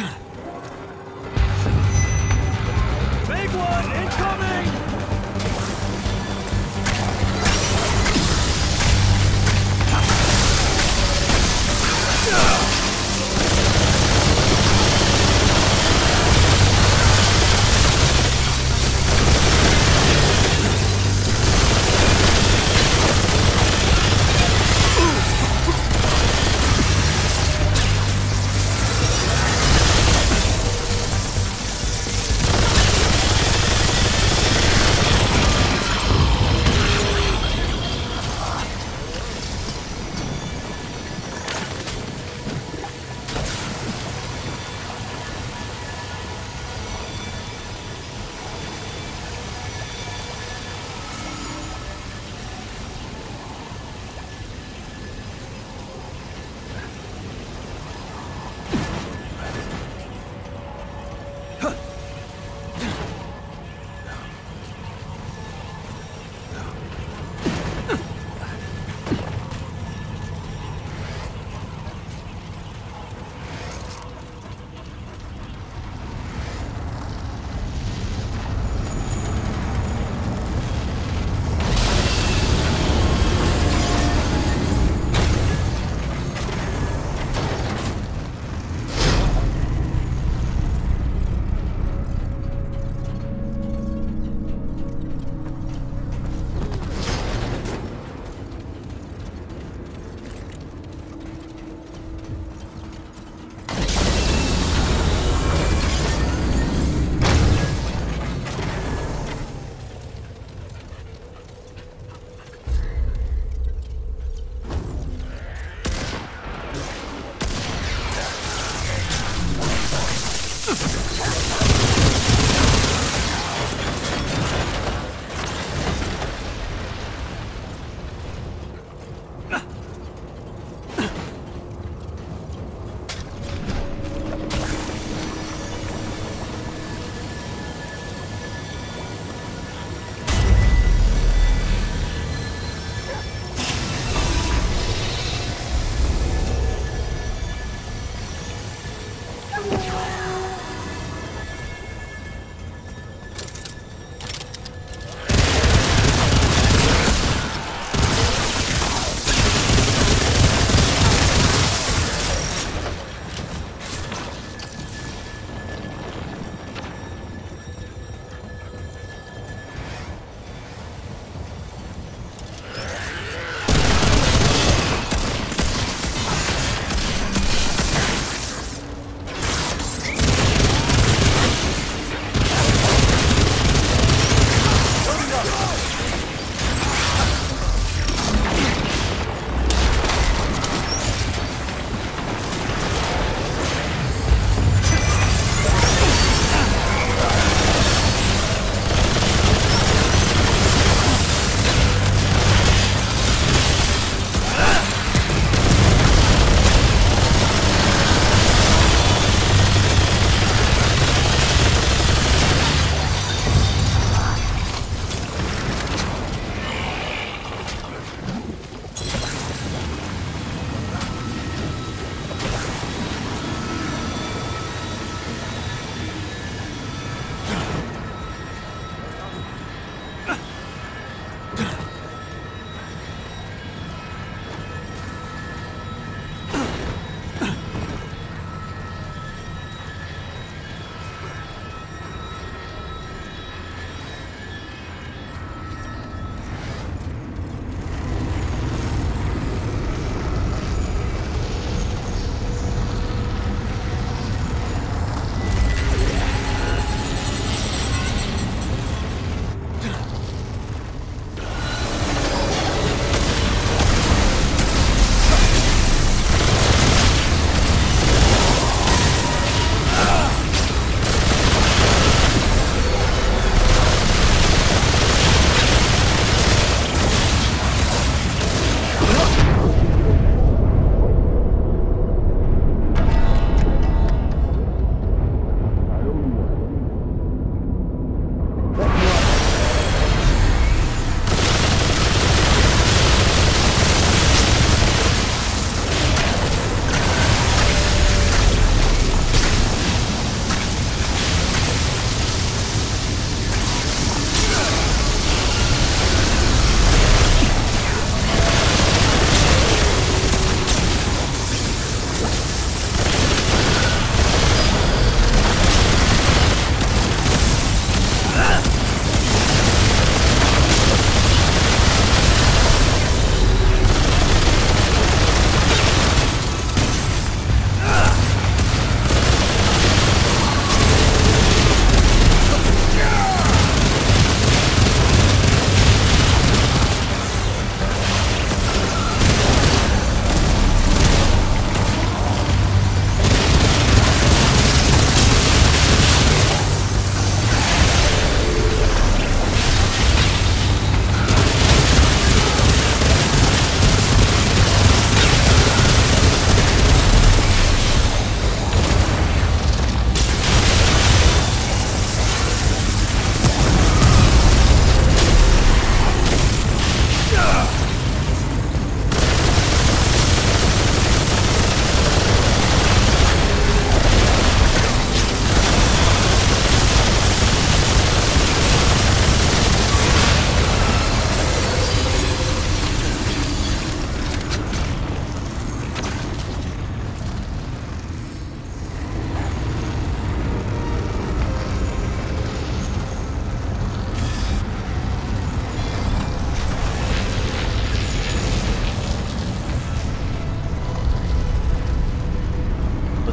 Big one incoming!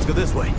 Let's go this way.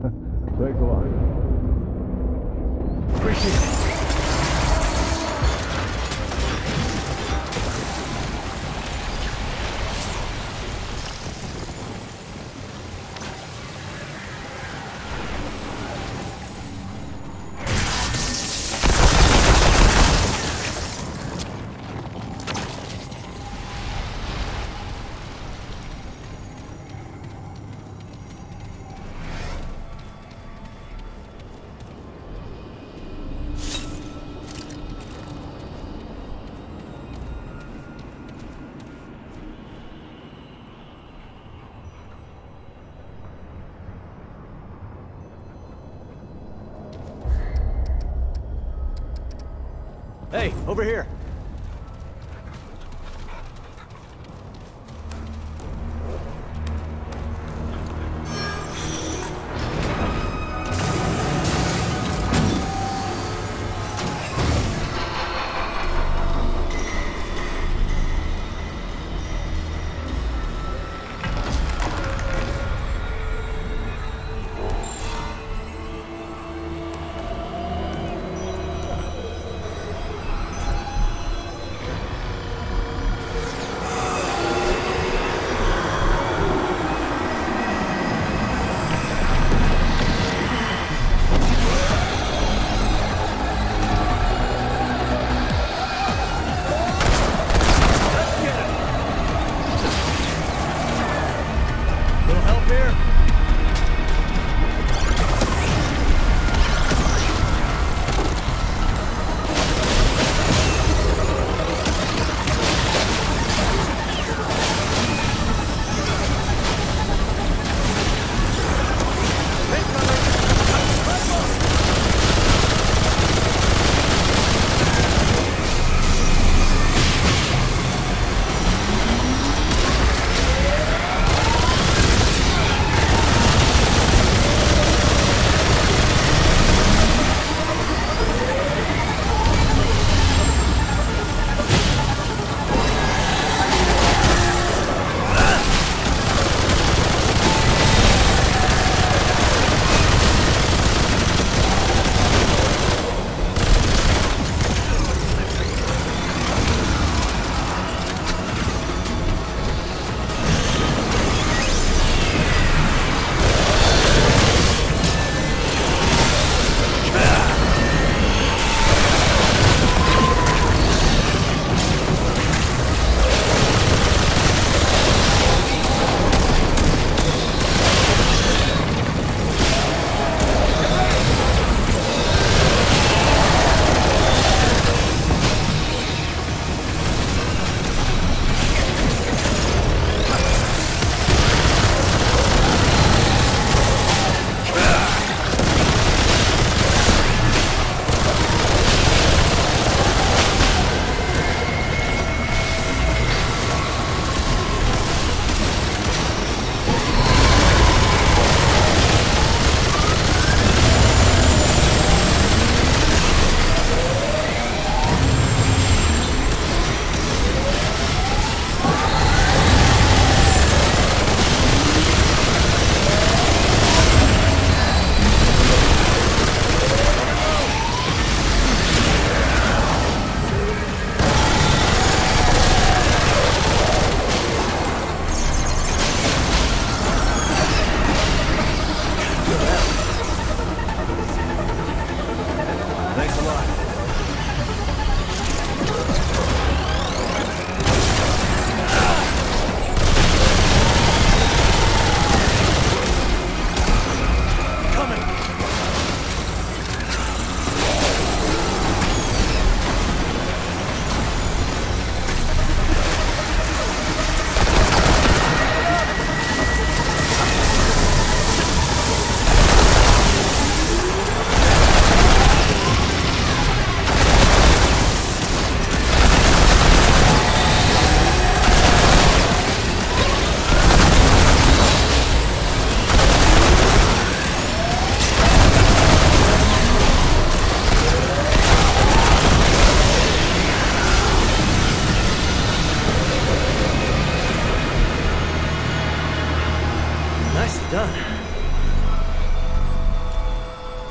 Thanks a lot. Appreciate Hey, over here.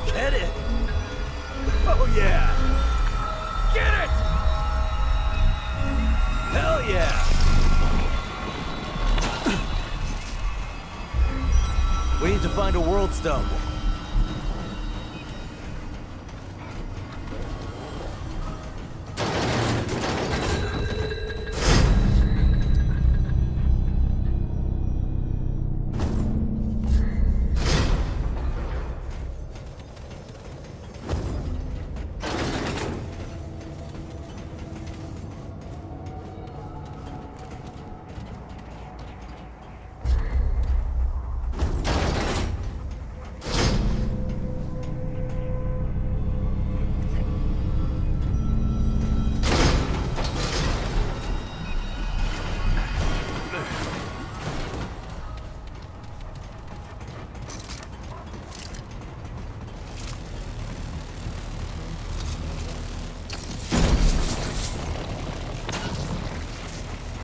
Get it! Oh yeah! Get it! Hell yeah! We need to find a world stone.